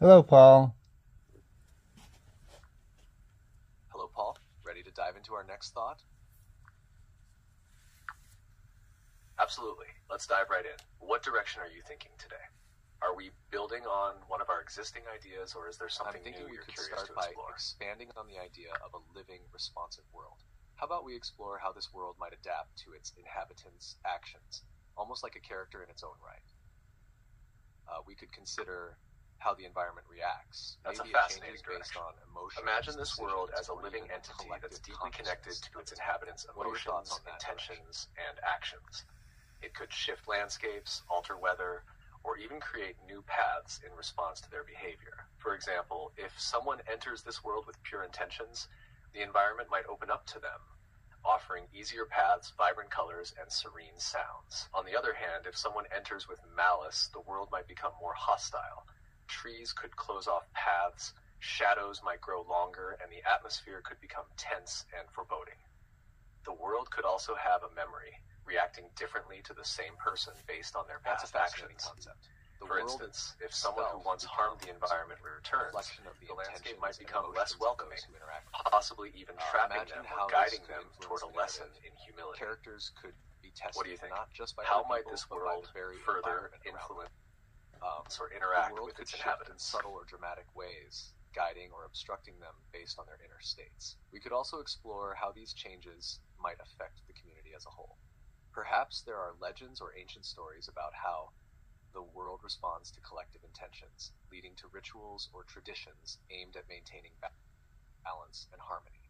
Hello, Paul. Hello, Paul. Ready to dive into our next thought? Absolutely. Let's dive right in. What direction are you thinking today? Are we building on one of our existing ideas, or is there something new you're curious to explore? I'm thinking we could start by expanding on the idea of a living, responsive world. How about we explore how this world might adapt to its inhabitants' actions, almost like a character in its own right? We could consider how the environment reacts. That's maybe a fascinating direction. Based on emotions. Imagine this world as a living entity that's deeply connected to its inhabitants' emotions, intentions, and actions. It could shift landscapes, alter weather, or even create new paths in response to their behavior. For example, if someone enters this world with pure intentions, the environment might open up to them, offering easier paths, vibrant colors, and serene sounds. On the other hand, if someone enters with malice, the world might become more hostile. Trees could close off paths, shadows might grow longer, and the atmosphere could become tense and foreboding. The world could also have a memory, reacting differently to the same person based on their past actions. For instance, if someone who once harmed the environment returns, the landscape might become less welcoming, possibly even trapping them or guiding them toward a lesson in humility. What do you think? How might this world further influence or interact with its inhabitants in subtle or dramatic ways, guiding or obstructing them based on their inner states? We could also explore how these changes might affect the community as a whole. Perhaps there are legends or ancient stories about how the world responds to collective intentions, leading to rituals or traditions aimed at maintaining balance and harmony.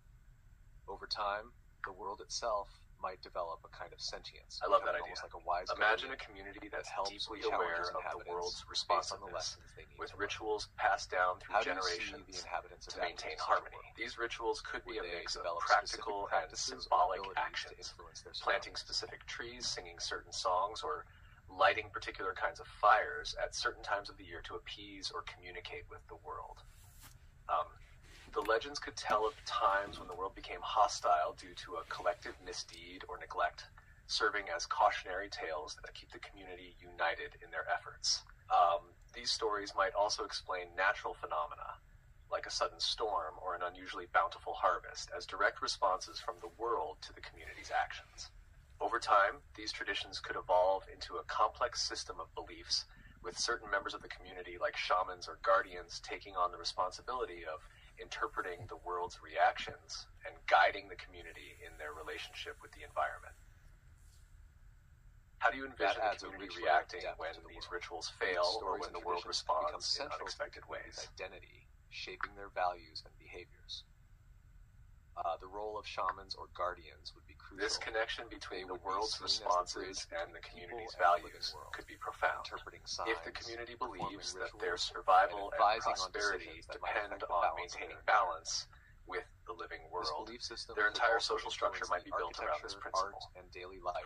Over time, the world itself might develop a kind of sentience. I love that idea. Like a wise Imagine a community that's deeply aware of the world's responsiveness, with rituals passed down through generations to maintain harmony. These rituals could be a mix of practical and symbolic actions, planting specific trees, singing certain songs, or lighting particular kinds of fires at certain times of the year to appease or communicate with the world. The legends could tell of times when the world became hostile due to a collective misdeed or neglect, serving as cautionary tales that keep the community united in their efforts. These stories might also explain natural phenomena, like a sudden storm or an unusually bountiful harvest, as direct responses from the world to the community's actions. Over time, these traditions could evolve into a complex system of beliefs, with certain members of the community, like shamans or guardians, taking on the responsibility of interpreting the world's reactions and guiding the community in their relationship with the environment. How do you envision the community reacting when these rituals fail or when the world responds in unexpected ways? Identity, shaping their values and behaviors. The role of shamans or guardians would be crucial. This connection between the world's responses and the community's values could be profound. If the community believes that their survival and prosperity depend on maintaining balance with the living world, their entire social structure might be built around this principle.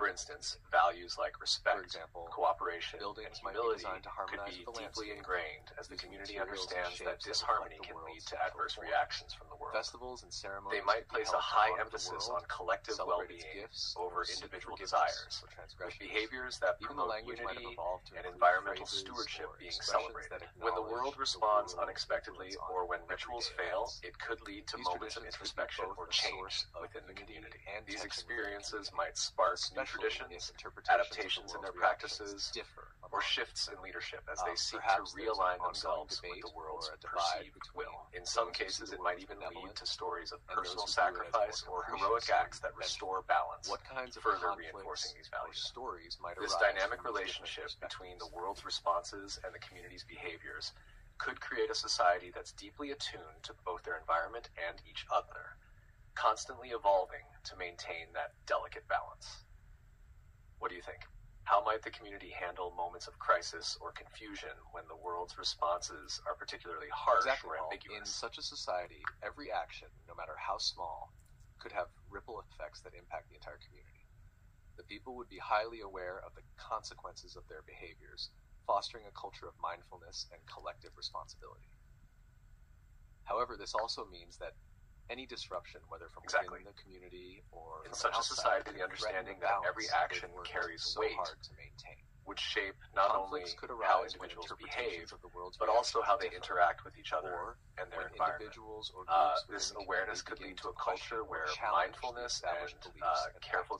For instance, values like respect, cooperation, and humility could be deeply ingrained as the community understands that disharmony can lead to adverse reactions from the world. They might place a high emphasis on collective well-being over individual desires, with behaviors that promote unity and environmental stewardship being celebrated. When the world responds unexpectedly or when rituals fail, it could lead to moments of introspection or change within the community. These experiences might spark new traditions, adaptations in their practices, or shifts in leadership as they seek to realign themselves with the world's perceived will. In some cases, it might even lead to stories of personal sacrifice or heroic acts that restore balance, further reinforcing these values. This dynamic relationship between the world's responses and the community's behaviors could create a society that's deeply attuned to both their environment and each other, constantly evolving to maintain that delicate balance. What do you think? How might the community handle moments of crisis or confusion when the world's responses are particularly harsh or ambiguous? In such a society, every action, no matter how small, could have ripple effects that impact the entire community. The people would be highly aware of the consequences of their behaviors, fostering a culture of mindfulness and collective responsibility. However, this also means that any disruption, whether from within the community or in such a society, the understanding that every action carries weight to maintain. would shape not only how individuals behave, but also how they interact with each other and their environment. This awareness could lead to a culture where mindfulness and careful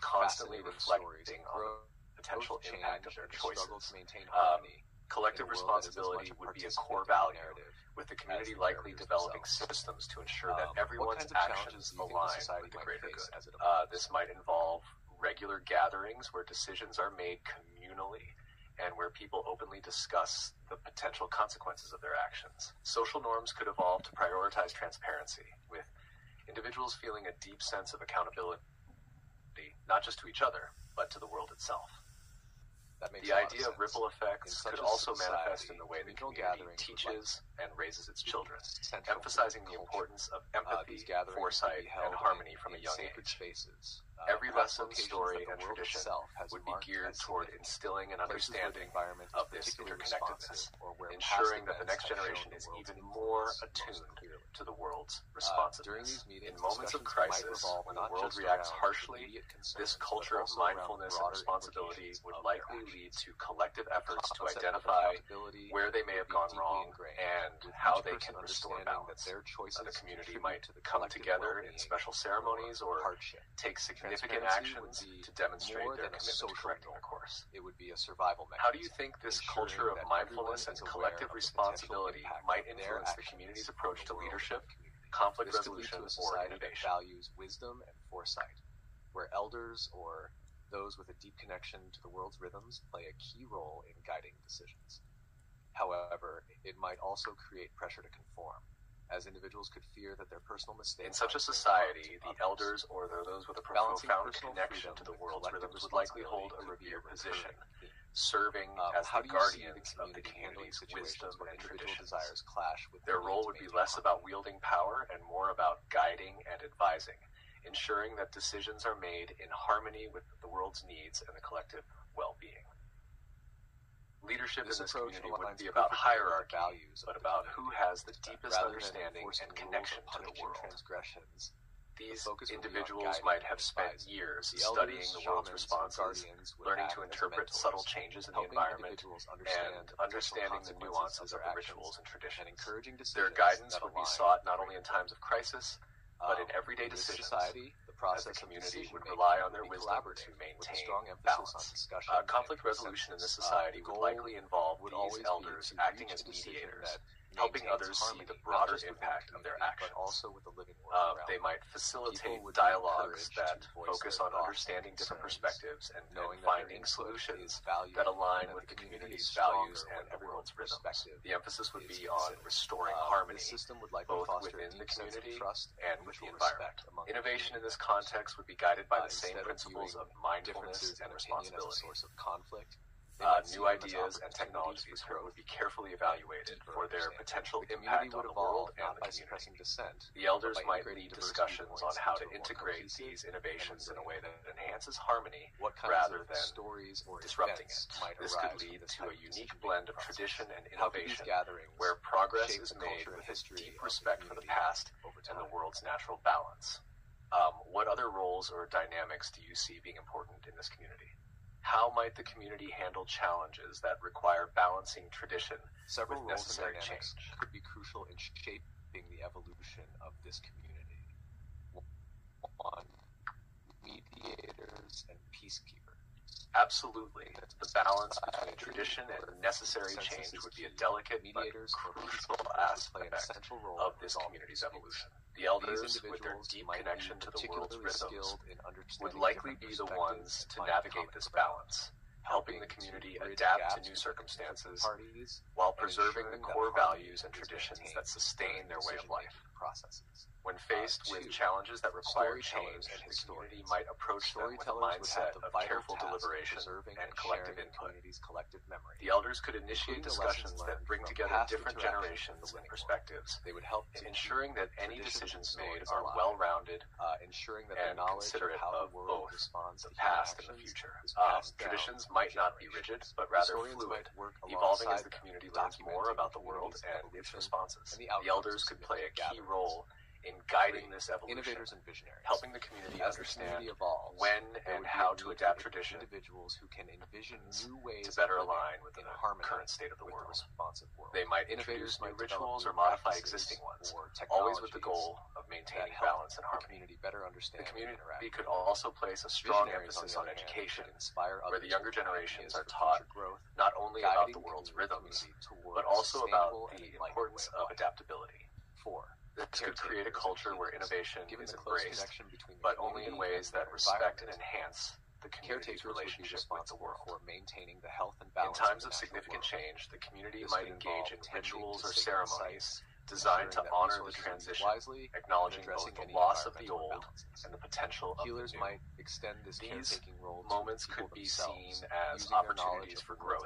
constantly reflecting on the potential impact of their choices. Collective responsibility would be a core value, with the community likely developing systems to ensure that everyone's actions align with the greater good. This might involve regular gatherings where decisions are made communally and where people openly discuss the potential consequences of their actions. Social norms could evolve to prioritize transparency, with individuals feeling a deep sense of accountability, not just to each other, but to the world itself. The idea of ripple effects could also manifest in the way the community teaches and raises its children, emphasizing the importance of empathy, foresight, and harmony from a young age. Every lesson, story, and tradition would be geared toward instilling an understanding of this interconnectedness, ensuring that the next generation is even more attuned to the world's responsiveness. In moments of crisis, when the world reacts harshly, this culture of mindfulness and responsibility would likely lead to collective efforts to identify where they may have gone wrong and how they can restore balance. The community might come together in special ceremonies or take significant actions to demonstrate their commitment to correcting the course. It would be a survival mechanism. How do you think this culture of mindfulness and collective responsibility might influence the community's approach to leadership, conflict resolution, or innovation? Values wisdom and foresight, where elders or those with a deep connection to the world's rhythms play a key role in guiding decisions. However, it might also create pressure to conform, as individuals could fear that their personal mistakes. In such a society, the elders or those with a profound connection to the world's rhythms would likely hold a revered position, serving as the guardians of the community's wisdom and traditions. Their role would be less about wielding power and more about guiding and advising, ensuring that decisions are made in harmony with the world's needs and the collective well-being. Leadership in this community wouldn't be about hierarchy, but about who has the deepest understanding and connection to the world. These individuals might have spent years studying the world's responses, learning to interpret subtle changes in the environment, and understanding the nuances of the rituals and traditions. Their guidance would be sought not only in times of crisis, but in everyday decisions. As the community would rely on their wisdom to maintain balance. Conflict resolution in this society would likely involve these elders acting as mediators, helping others see the broader impact of their actions. They might facilitate dialogues that focus on understanding different perspectives and finding solutions that align with the community's values and everyone's rhythms. The emphasis would be on restoring harmony, both within the community and with the environment. Innovation in this context would be guided by the same principles of mindfulness and responsibility. New ideas and technologies would be carefully evaluated for their potential impact on the world and the community. The elders might lead discussions on how to integrate these innovations in a way that enhances harmony rather than disrupting it. This could lead to a unique blend of tradition and innovation where progress is made with a deep respect for the past and the world's natural balance. What other roles or dynamics do you see being important in this community? How might the community handle challenges that require balancing tradition with necessary change? Could be crucial in shaping the evolution of this community. One, mediators and peacekeepers. Absolutely. The balance between tradition and necessary change would be a delicate but crucial aspect of this community's evolution. The elders, with their deep connection to the world's rhythms, would likely be the ones to navigate this balance, helping the community adapt to new circumstances while preserving the core values and traditions that sustain their way of life. When faced with challenges that require change, the community might approach them with a mindset of careful deliberation and collective input. The elders could initiate discussions that bring together different generations and perspectives, ensuring that any decisions made are well-rounded and considerate of both the past and the future. Traditions might not be rigid, but rather fluid, evolving as the community learns more about the world and its responses. The elders could play a key role in guiding this evolution, innovators and visionaries, helping the community understand when and how to adapt tradition, individuals who can envision new ways to better align with the current state of the world. They might introduce new rituals or modify existing ones, always with the goal of maintaining balance and harmony. The community could also place a strong emphasis on education, where the younger generations are taught not only about the world's rhythms, but also about the importance of adaptability. This could create a culture where innovation is embraced, but only in ways that respect and enhance the community's relationship with the world. In times of significant change, the community might engage in rituals or ceremonies designed to honor the transition, acknowledging both the loss of the old and the potential of the new. These moments could be seen as opportunities for growth,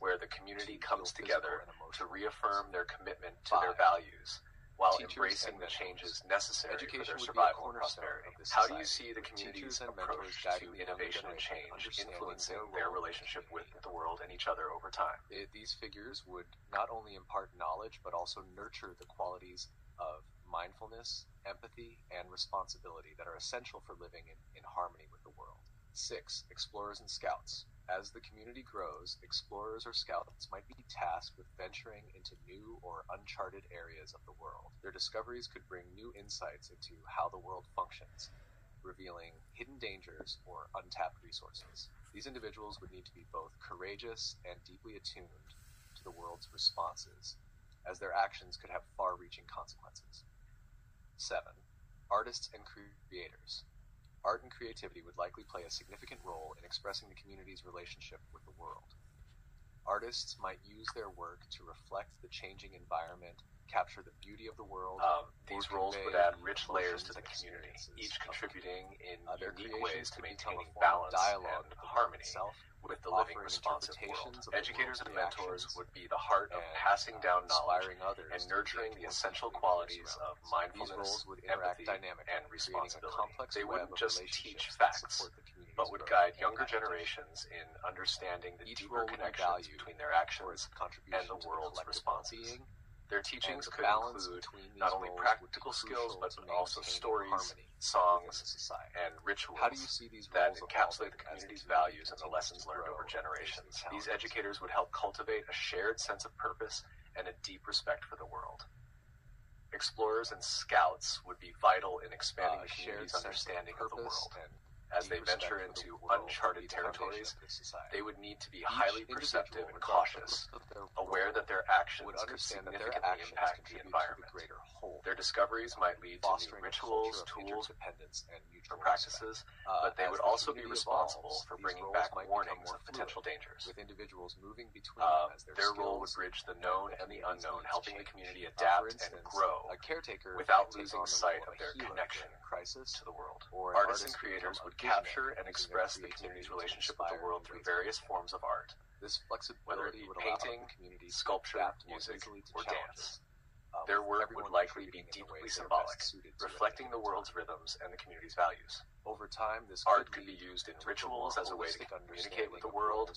where the community comes together to reaffirm their commitment to their values, while embracing the changes necessary for their survival and prosperity. How do you see the community's approach to innovation and change influencing their relationship with the world and each other over time? These figures would not only impart knowledge, but also nurture the qualities of mindfulness, empathy, and responsibility that are essential for living in harmony with the world. 6. Explorers and Scouts. As the community grows, explorers or scouts might be tasked with venturing into new or uncharted areas of the world. Their discoveries could bring new insights into how the world functions, revealing hidden dangers or untapped resources. These individuals would need to be both courageous and deeply attuned to the world's responses, as their actions could have far-reaching consequences. 7. Artists and Creators. Art and creativity would likely play a significant role in expressing the community's relationship with the world. Artists might use their work to reflect the changing environment, capture the beauty of the world. These roles would add rich layers to the community, each contributing in unique ways to maintaining balance and harmony with the living responsive world. Educators and mentors would be the heart of passing down knowledge and nurturing the essential qualities of mindfulness, empathy, and responsibility. They wouldn't just teach facts, but would guide younger generations in understanding the deeper connections between their actions and the world's responses. Their teachings could include not only practical skills, but also stories, songs, and rituals that encapsulate the community's values and the lessons learned over generations. These educators would help cultivate a shared sense of purpose and a deep respect for the world. Explorers and scouts would be vital in expanding the community's understanding of the world. As they venture into uncharted territories, they would need to be highly perceptive and cautious, aware that their actions could significantly impact the environment. Their discoveries might lead to new rituals, tools, or practices, but they would also be responsible for bringing back warnings of potential dangers. Their role would bridge the known and the unknown, helping the community adapt and grow without losing sight of their connection to the world. Artists and creators would capture and express the community's relationship with the world through various forms of art, whether it be painting, sculpture, music, or dance. Their work would likely be deeply symbolic, reflecting the world's rhythms and the community's values. Over time, this art could be used in rituals as a way to communicate with the world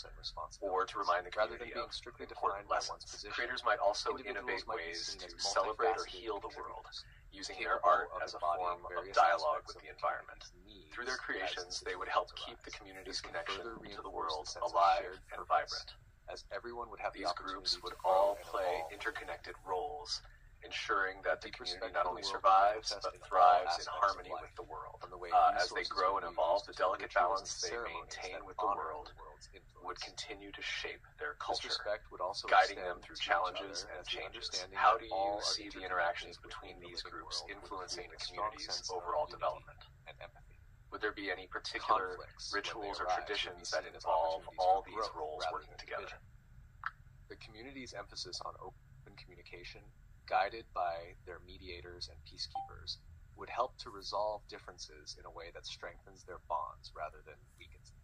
or to remind the community of important lessons. Creators might also innovate ways to celebrate or heal the world, using their art as a form of dialogue with the environment. Through their creations, they would help keep the community's connection to the world alive and vibrant. These groups would all play interconnected roles, ensuring that the community not only survives, but thrives in harmony with the world. As they grow and evolve, the delicate balance they maintain with the world would continue to shape their culture, guiding them through challenges and changes. How do you see the interactions between these groups influencing the community's overall development? Would there be any particular rituals or traditions that involve all these roles working together? The community's emphasis on open communication, guided by their mediators and peacekeepers, would help to resolve differences in a way that strengthens their bonds rather than weakens them.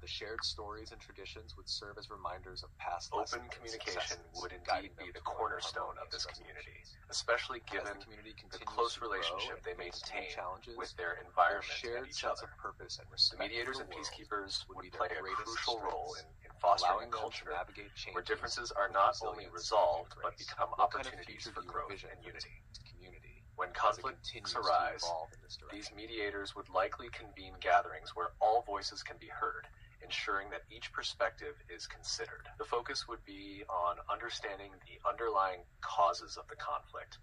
The shared stories and traditions would serve as reminders of past lessons. Open communication would indeed be the cornerstone of this community, especially given the close relationship they maintain with their environment and each other. The mediators and peacekeepers would play a crucial role in fostering a culture where differences are not only resolved, but become opportunities for growth and unity. When conflicts arise, these mediators would likely convene gatherings where all voices can be heard, ensuring that each perspective is considered. The focus would be on understanding the underlying causes of the conflict,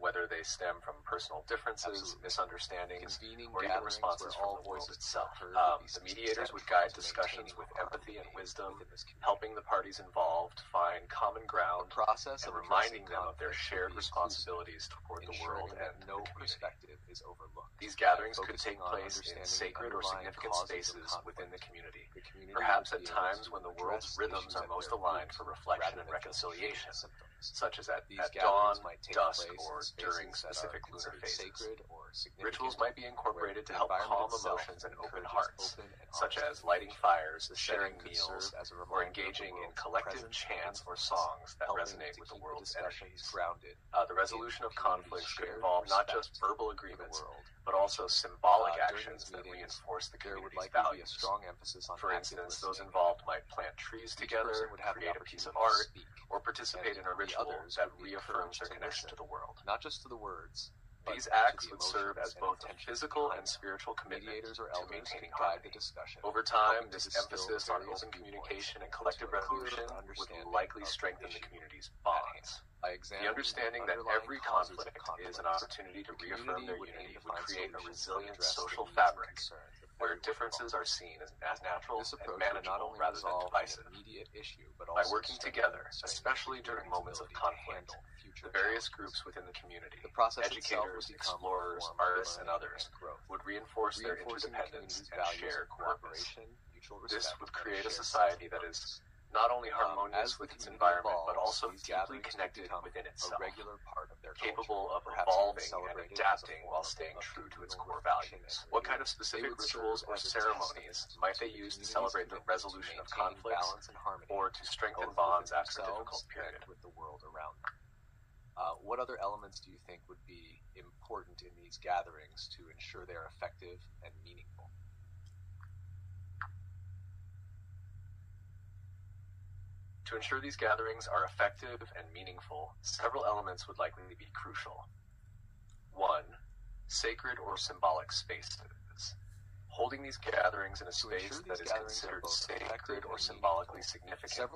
whether they stem from personal differences, misunderstandings, or even responses from the world itself. The mediators would guide discussions with empathy and wisdom, helping the parties involved find common ground and reminding them of their shared responsibilities toward the world and no perspective is overlooked. These gatherings could take place in sacred or significant spaces within the community, perhaps at times when the world's rhythms are most aligned for reflection and reconciliation, such as at dawn, dusk, or during specific lunar phases. Rituals might be incorporated to help calm emotions and open hearts, such as lighting fires, sharing meals, or engaging in collective chants or songs that resonate with the world's energies. The resolution of conflicts could involve not just verbal agreements, but also symbolic actions that reinforce the community's values. For instance, those involved might plant trees together, create a piece of art, or participate in a ritual that reaffirms their connection to the world. Not just to the words. These acts would serve as both a physical and spiritual commitment to maintaining harmony. Over time, this emphasis on open communication and collective resolution would likely strengthen the community's bonds. The understanding that every conflict is an opportunity to reaffirm their unity would create a resilient social fabric where differences are seen as natural and manageable rather than divisive. By working together, especially during moments of conflict, the various groups within the community, educators, explorers, artists, and others, would reinforce their interdependence and shared purpose. This would create a society that is not only harmonious with its environment, but also deeply connected within itself, capable of evolving and adapting while staying true to its core values. What kind of specific rituals or ceremonies might they use to celebrate the resolution of conflicts or to strengthen bonds after a difficult period? What other elements do you think would be important in these gatherings to ensure they are effective and meaningful? To ensure these gatherings are effective and meaningful, several elements would likely be crucial. 1. Sacred or symbolic spaces. Holding these gatherings in a space that is considered sacred or symbolically significant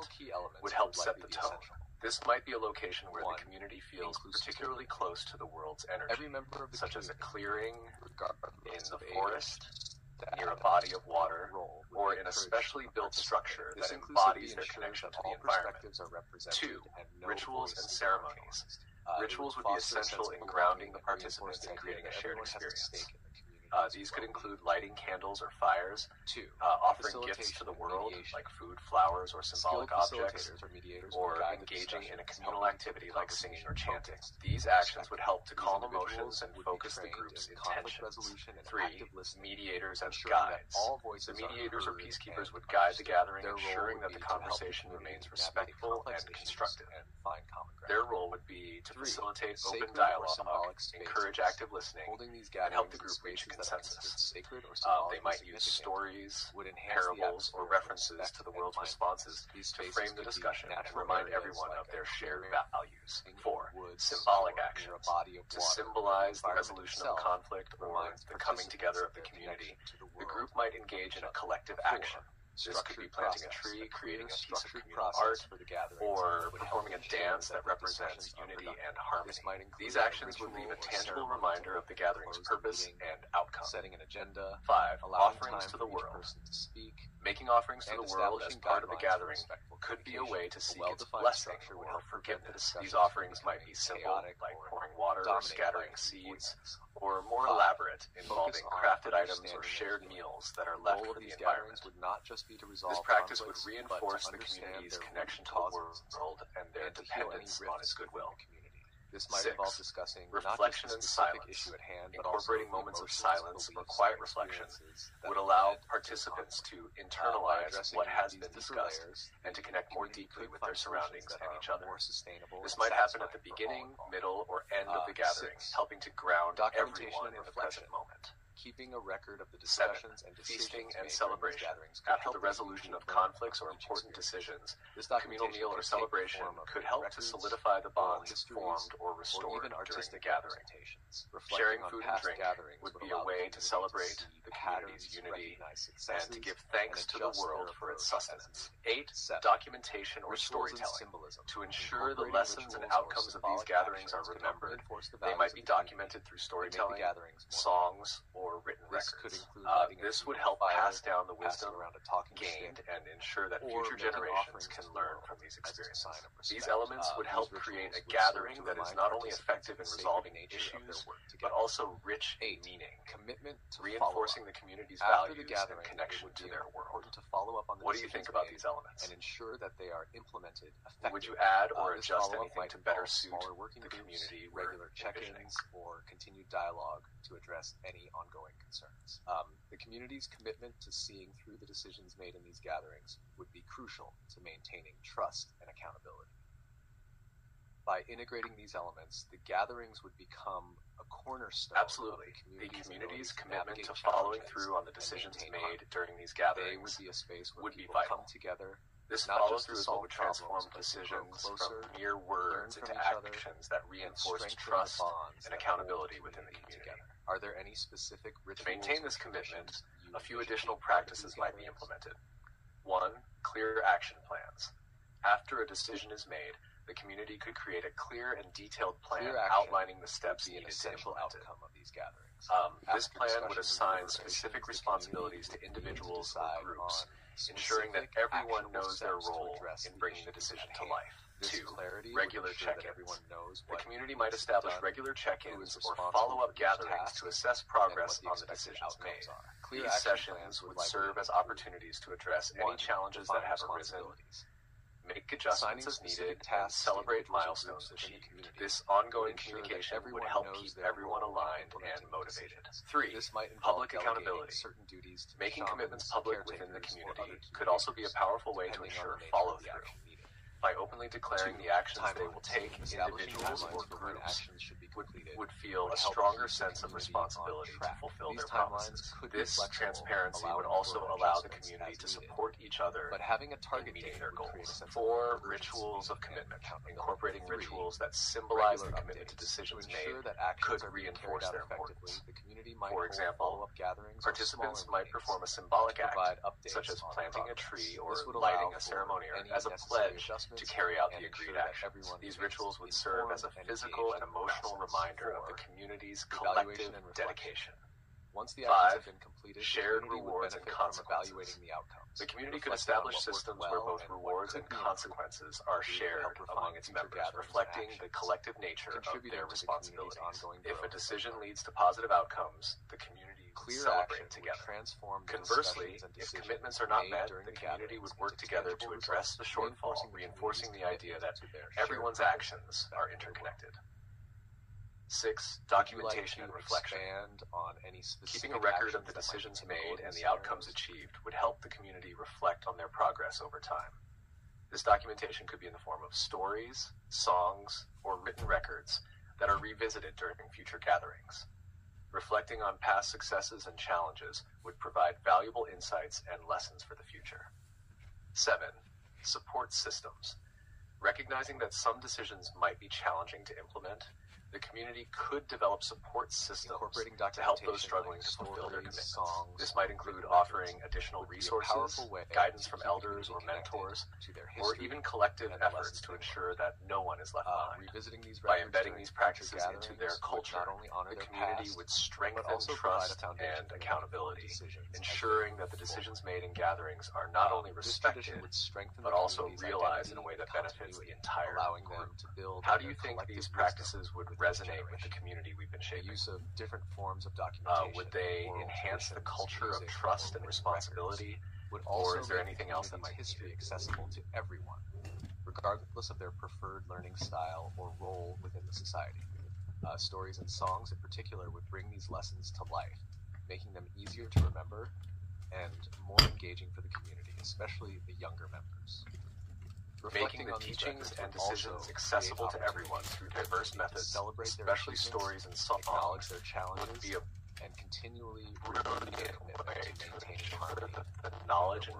would help set the tone. This might be a location where the community feels particularly close to the world's energy, such as a clearing, in the forest, near a body of water, or in a specially built structure that embodies their connection to the environment. 2. Rituals and ceremonies. Rituals would be essential in grounding the participants and creating a shared experience. These could include lighting candles or fires, offering gifts to the world, like food, flowers, or symbolic objects, or engaging in a communal activity like singing or chanting. These actions would help to calm emotions and focus the group's intentions. 3. Mediators as guides. The mediators or peacekeepers would guide the gathering, ensuring that the conversation remains respectful and constructive. Their role would be to facilitate open dialogue, encourage active listening, and help the group reach consensus. They might use stories, parables, or references to the world's responses to frame the discussion and remind everyone of their shared values. 4. Symbolic actions. To symbolize the resolution of conflict or the coming together of the community, the group might engage in a collective action. This could be planting a tree, creating a piece of communal art, or performing a dance that represents unity and harmony. These actions would leave a tangible reminder of the gathering's purpose and outcome. 5. Offerings to the world. Making offerings to the world as part of the gathering could be a way to seek its blessing or forgiveness. These offerings might be simple, like pouring water or scattering seeds, or more elaborate, involving crafted items or shared meals that are left for the environment. This practice would reinforce the community's connection to the world and their dependence on its goodwill. 6. Reflection and silence. Incorporating moments of silence or quiet reflection would allow participants to internalize what has been discussed and to connect more deeply with their surroundings and each other. This might happen at the beginning, middle, or end of the gathering, helping to ground everyone in the present moment. keeping a record of the discussions and feasting and celebration. After the resolution of conflicts or important decisions, this communal meal or celebration could help to solidify the bonds formed or restored during the gathering. Sharing food and drink would be a way to celebrate the community's unity and to give thanks to the world for its sustenance. 8. Documentation or storytelling. To ensure the lessons and outcomes of these gatherings are remembered, they might be documented through storytelling, songs, or written records. This would help pass down the wisdom gained and ensure that future generations can learn from these experiences. These elements would help create a gathering that is not only effective in resolving issues, but also rich in meaning, reinforcing the community's values and connection to their world. What do you think about these elements? And ensure that they are implemented effectively. Would you add or adjust anything to better suit the community? Regular check-ins or continued dialogue to address any ongoing concerns. The community's commitment to seeing through the decisions made in these gatherings would be crucial to maintaining trust and accountability. By integrating these elements, the gatherings would become a cornerstone. Absolutely. The community's commitment to following through on the decisions made during these gatherings would be a space where people come together. This follow-through is what would transform decisions from mere words into actions that reinforce trust and accountability within the community. Are there any specific rituals? To maintain this commitment, a few additional practices might be implemented. 1. Clear action plans. After a decision is made, the community could create a clear and detailed plan outlining the steps needed to implement it. This plan would assign specific responsibilities to individuals or groups, ensuring that everyone knows their role in bringing the decision to life. 2. Regular check-ins. The community might establish regular check-ins or follow-up gatherings to assess progress on the decisions made. These sessions would serve as opportunities to address any challenges that have arisen, make adjustments as needed, and celebrate milestones achieved. This ongoing communication would help keep everyone aligned and motivated. 3. Public accountability. Making commitments public within the community could also be a powerful way to ensure follow-through. By openly declaring the actions they will take, individuals or groups would feel a stronger sense of responsibility to fulfill their promises. This transparency would also allow the community to support each other in meeting their goals. 4. Rituals of commitment. Incorporating rituals that symbolize the commitment to decisions made could reinforce their importance. For example, participants might perform a symbolic act, such as planting a tree or lighting a ceremony as a pledge to carry out the agreed actions. These rituals would serve as a physical and emotional reminder of the community's collective dedication. 5. Shared rewards and consequences. The community could establish systems where both rewards and consequences are shared among its members, reflecting the collective nature of their responsibilities. If a decision leads to positive outcomes, the community would celebrate together. Conversely, if commitments are not met, the community would work together to address the shortfall, reinforcing the idea that everyone's actions are interconnected. 6. Documentation and reflection. Keeping a record of the decisions made and the outcomes achieved would help the community reflect on their progress over time. This documentation could be in the form of stories, songs, or written records that are revisited during future gatherings. Reflecting on past successes and challenges would provide valuable insights and lessons for the future. 7. Support systems. Recognizing that some decisions might be challenging to implement, the community could develop support systems to help those struggling to fulfill their commitments. This might include offering additional resources, guidance from elders or mentors, or even collective efforts to ensure that no one is left behind. By embedding these practices into their culture, the community would strengthen trust and accountability, ensuring that the decisions made in gatherings are not only respected, but also realized in a way that benefits the entire group. How do you think these practices would resonate with the community we've been shaping? Use of different forms of documentation. Would they enhance the culture of trust and responsibility? Or is there anything else that might make history accessible to everyone, regardless of their preferred learning style or role within the society? Stories and songs in particular would bring these lessons to life, making them easier to remember and more engaging for the community, especially the younger members. Making the teachings and decisions accessible to everyone through diverse methods, especially stories and songs, would be a and continually renewing their commitment to maintaining harmony. Knowledge and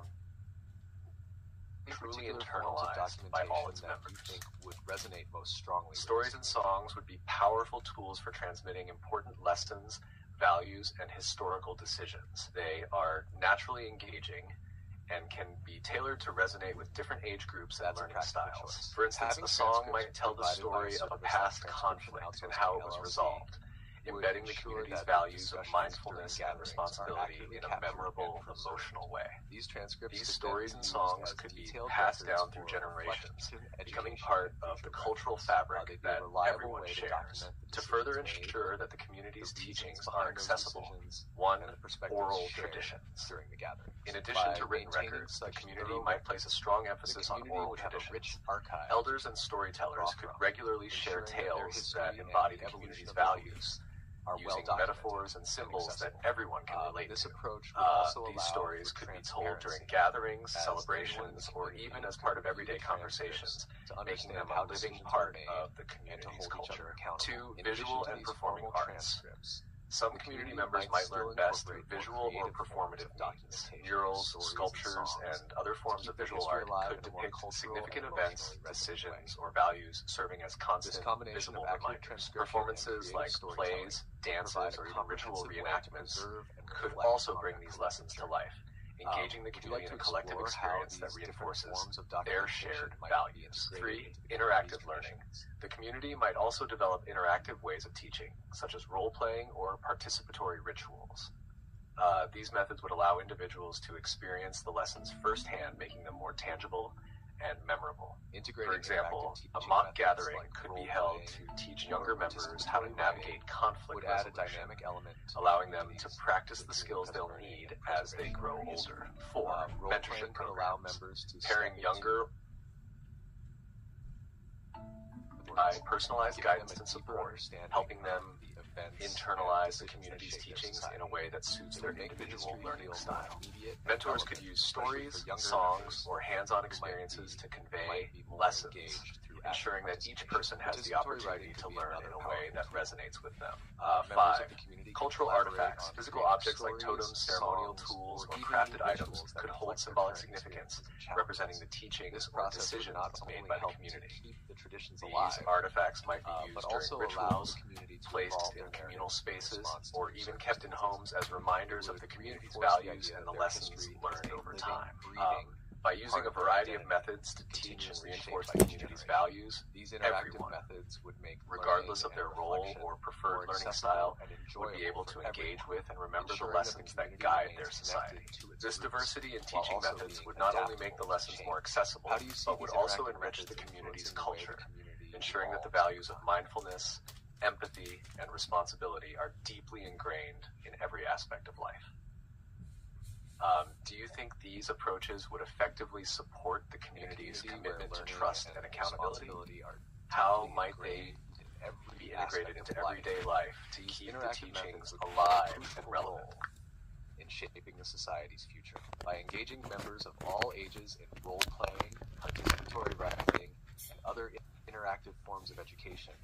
truly internalized by all its members you think would resonate most strongly. Stories and songs would be powerful tools for transmitting important lessons, values, and historical decisions. They are naturally engaging and can be tailored to resonate with different age groups and learning styles. For instance, a song might tell the story of a past conflict and how it was resolved, embedding the community's values of mindfulness and responsibility in a memorable, emotional way. These stories and songs could be passed down through generations, becoming part of the cultural fabric that everyone shares. To further ensure that the community's teachings are accessible, one oral traditions. In addition to written records, the community might place a strong emphasis on oral traditions. Elders and storytellers could regularly share tales that embody the community's values, using metaphors and symbols that everyone can relate to. These stories could be told during gatherings, celebrations, or even as part of everyday conversations, making them a living part of the community's culture. 2. Visual and performing arts. Some community members might learn best through visual or performative means. Murals, sculptures, and other forms of visual art could depict significant events, decisions, or values, serving as constant, visible reminders. Performances like plays, dances, or even ritual reenactments could also bring these lessons to life, engaging the community in a collective experience that reinforces their shared values. 3. Interactive learning. The community might also develop interactive ways of teaching, such as role-playing or participatory rituals. These methods would allow individuals to experience the lessons firsthand, making them more tangible and memorable. For example, a mock gathering could be held to teach younger members how to navigate conflict resolution, allowing them to practice the skills they'll need as they grow older. 4. Mentorship programs. Pairing younger by personalized guidance and support, helping them internalize the community's teachings in a way that suits their individual learning style. Mentors could use stories, songs, or hands-on experiences to convey lessons, ensuring that each person has the opportunity to learn in a way that resonates with them. 5. Cultural artifacts. Physical objects like totems, ceremonial tools, or crafted items could hold symbolic significance, representing the teachings or decisions made by the community. These artifacts might be used during rituals, placed in communal spaces, or even kept in homes as reminders of the community's values and the lessons learned over time. By using a variety of methods to teach and reinforce the community's values, everyone, regardless of their role or preferred learning style, would be able to engage with and remember the lessons that guide their society. This diversity in teaching methods would not only make the lessons more accessible, but would also enrich the community's culture, ensuring that the values of mindfulness, empathy, and responsibility are deeply ingrained in every aspect of life. Do you think these approaches would effectively support the community's commitment to trust and accountability? How might they be integrated into everyday life to keep the teachings alive and relevant in shaping the society's future? By engaging members of all ages in role-playing, participatory writing, and other interactive forms of education,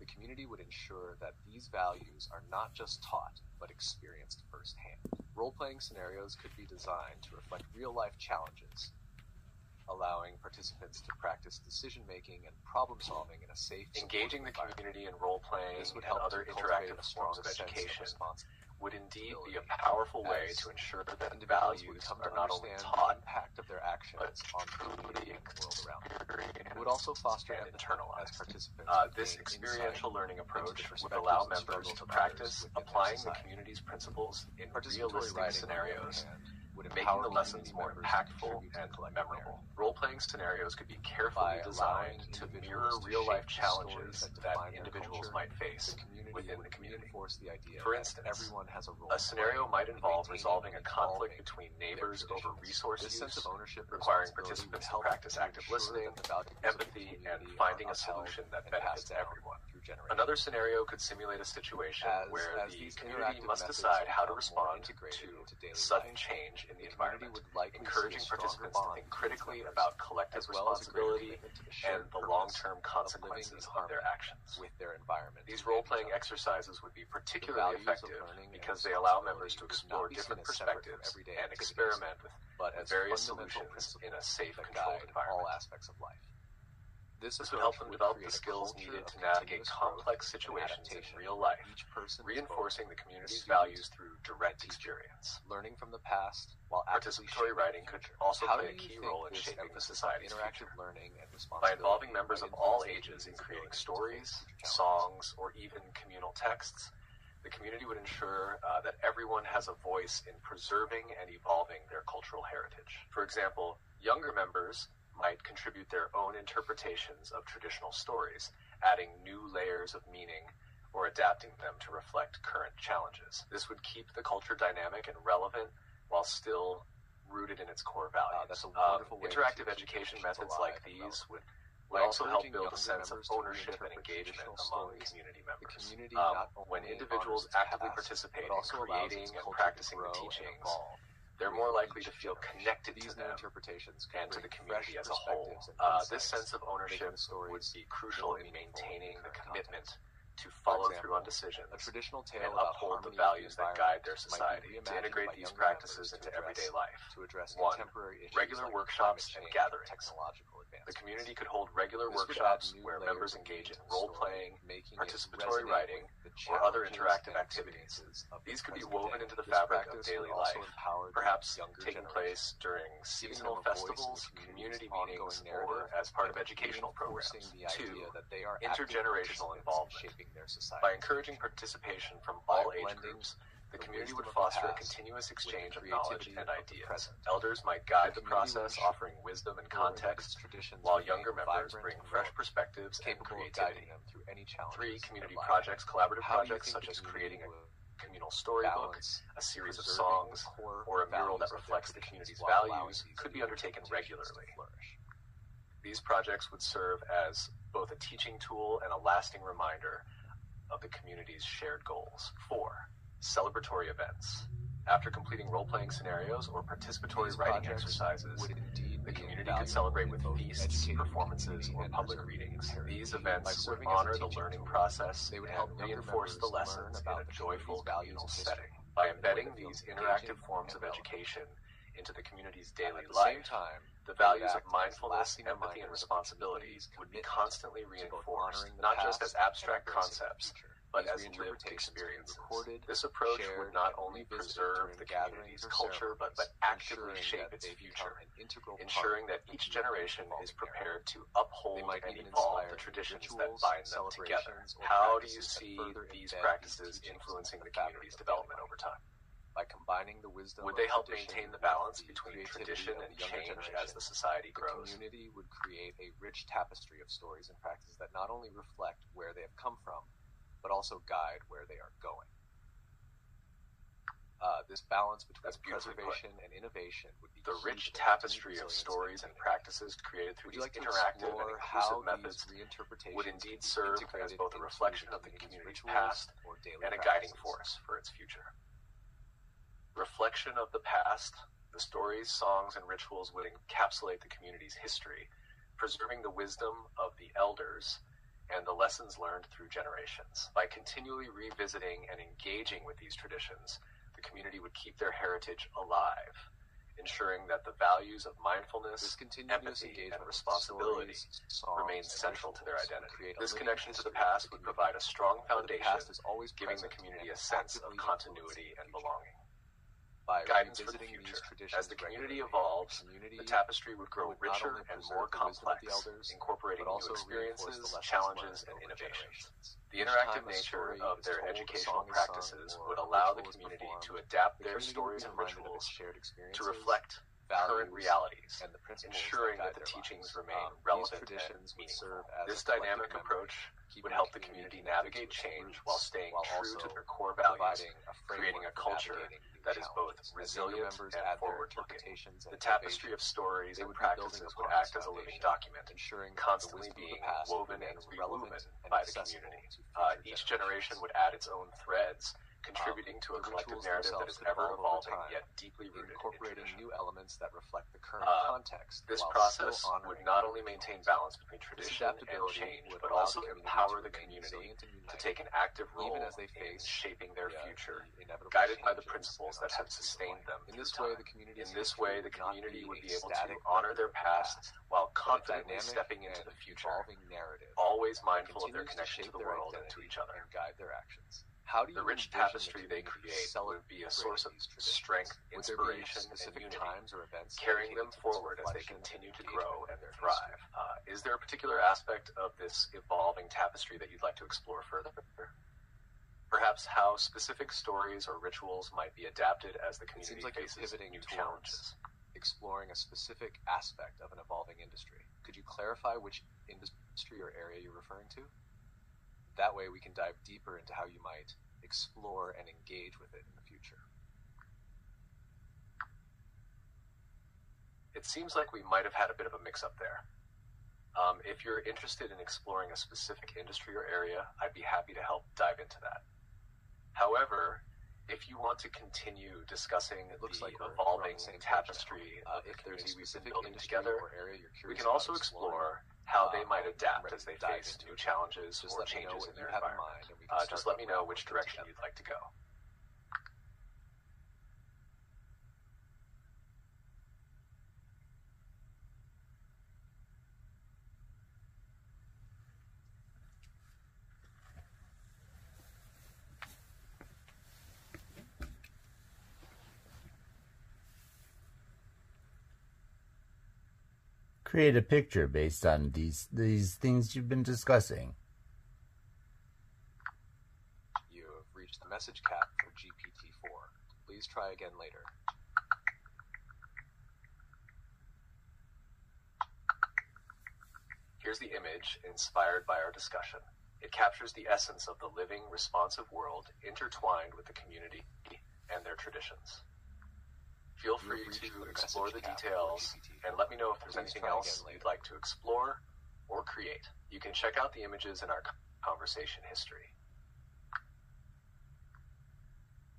the community would ensure that these values are not just taught, but experienced firsthand. Role-playing scenarios could be designed to reflect real-life challenges, allowing participants to practice decision-making and problem-solving in a safe, engaging the community in role-playing and other interactive forms of education would indeed be a powerful way to ensure that the values are not only taught, of their actions on the world around them. It would also foster and internalize participants. This experiential learning approach would allow members to practice applying the community's principles in realistic scenarios, making the lessons more impactful and memorable. Role-playing scenarios could be carefully designed to mirror real-life challenges that individuals might face within the community. For instance, a scenario might involve resolving a conflict between neighbors over resources, requiring participants to practice active listening, empathy, and finding a solution that benefits everyone. generated. Another scenario could simulate a situation where the community must decide how to respond to sudden change in the environment, encouraging participants to think critically about collective responsibility and the long-term consequences of their actions. With their environment. These role-playing exercises would be particularly effective because they allow members to explore different perspectives and experiment with various solutions in a safe, controlled environment. All aspects of life. This would help them develop the skills needed to navigate complex situations in real life, reinforcing the community's values through direct experience. Learning from the past, while participatory writing could also play a key role in shaping the society's future. By involving members of all ages in creating stories, songs, or even communal texts, the community would ensure that everyone has a voice in preserving and evolving their cultural heritage. For example, younger members might contribute their own interpretations of traditional stories, adding new layers of meaning or adapting them to reflect current challenges. This would keep the culture dynamic and relevant while still rooted in its core values. That's a wonderful way interactive education methods like these would also help build a sense of ownership and engagement among community members. When individuals actively participate in creating and practicing the teachings, they're more likely to feel connected to them and to the community as a whole. This sense of ownership would be crucial in maintaining the commitment to follow through on decisions and uphold the values that guide their society. To integrate these practices into everyday life. 1. Regular workshops and gatherings. The community could hold regular workshops where members engage in role-playing, participatory writing, or other interactive activities. These could be woven into the fabric of daily life, perhaps taking place during seasonal festivals, community meetings, or as part of educational programs. 2. Intergenerational involvement. By encouraging participation from all age groups, the community would foster a continuous exchange of knowledge and ideas. Elders might guide the process, offering wisdom and context, while younger members bring fresh perspectives and creativity. 3. Community projects. Collaborative projects such as creating a communal storybook, a series of songs, or a mural that reflects the community's values could be undertaken regularly. These projects would serve as both a teaching tool and a lasting reminder of the community's shared goals. 4. Celebratory events. After completing role-playing scenarios or participatory writing exercises, the community could celebrate with feasts, performances, or public readings. These events would honor the learning process and reinforce the lessons in a joyful, communal setting. By embedding these interactive forms of education into the community's daily life, the values of mindfulness, empathy, and responsibilities would be constantly reinforced, not just as abstract concepts, but as lived experiences. This approach would not only preserve the community's culture, but actively shape its future, ensuring that each generation is prepared to uphold and evolve the traditions that bind them together. How do you see these practices influencing the community's development over time? By combining the wisdom, would they help maintain the balance between tradition and change as the society grows? The community would create a rich tapestry of stories and practices that not only reflect where they have come from, but also guide where they are going. This balance between preservation and innovation would be the rich tapestry of stories and practices created through these interactive and inclusive methods would indeed serve as both a reflection of the community's past and a guiding force for its future. Reflection of the past, the stories, songs, and rituals would encapsulate the community's history, preserving the wisdom of the elders and the lessons learned through generations. By continually revisiting and engaging with these traditions, the community would keep their heritage alive, ensuring that the values of mindfulness, empathy, and responsibility remain central to their identity. This connection to the past would provide a strong foundation, giving the community a sense of continuity and belonging. Guidance for the future. As the community evolves, the tapestry would grow richer and more complex, incorporating new experiences, challenges, and innovations. The interactive nature of their educational practices would allow the community to adapt their stories and rituals to reflect values, current realities, and the ensuring that the teachings remain relevant and meaningful. This dynamic approach would help the community navigate change while staying true to their core values, creating a culture that is both resilient and forward-looking. The tapestry of stories and practices would act as a living document, constantly being woven and relevant by the community. Each generation would add its own threads, contributing to a collective narrative that is ever evolving, yet deeply rooted incorporating new elements that reflect the current context. This process would not only maintain balance between tradition and change, but also empower the community to take an active role in shaping their future, guided by the principles that have sustained them. In this way, the community would be able to honor their past while confidently stepping into the future, always mindful of their connection to the world and to each other, and guide their actions. The rich tapestry they create would be a source of strength, inspiration, and unity, carrying them forward as they continue to grow and thrive. Is there a particular aspect of this evolving tapestry that you'd like to explore further? Perhaps how specific stories or rituals might be adapted as the community faces new challenges. Exploring a specific aspect of an evolving industry. Could you clarify which industry or area you're referring to? That way we can dive deeper into how you might explore and engage with it in the future. It seems like we might have had a bit of a mix-up there. If you're interested in exploring a specific industry or area, I'd be happy to help dive into that. However, if you want to continue discussing the evolving tapestry of the community we've been building together, we can also explore how they might adapt as they face new challenges or changes in their environment. Just let me know which direction you'd like to go. Create a picture based on these things you've been discussing. You have reached the message cap for GPT-4. Please try again later. Here's the image inspired by our discussion. It captures the essence of the living, responsive world intertwined with the community and their traditions. Feel free to explore the details and let me know if there's anything else you'd like to explore or create. You can check out the images in our conversation history.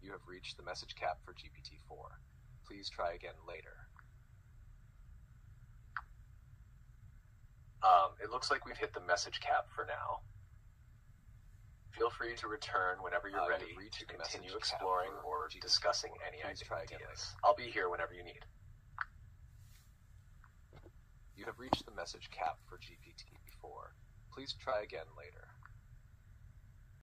You have reached the message cap for GPT-4. Please try again later. It looks like we've hit the message cap for now. Feel free to return whenever you're ready to continue exploring or discussing any ideas. I'll be here whenever you need. You have reached the message cap for GPT-4. Please try again later.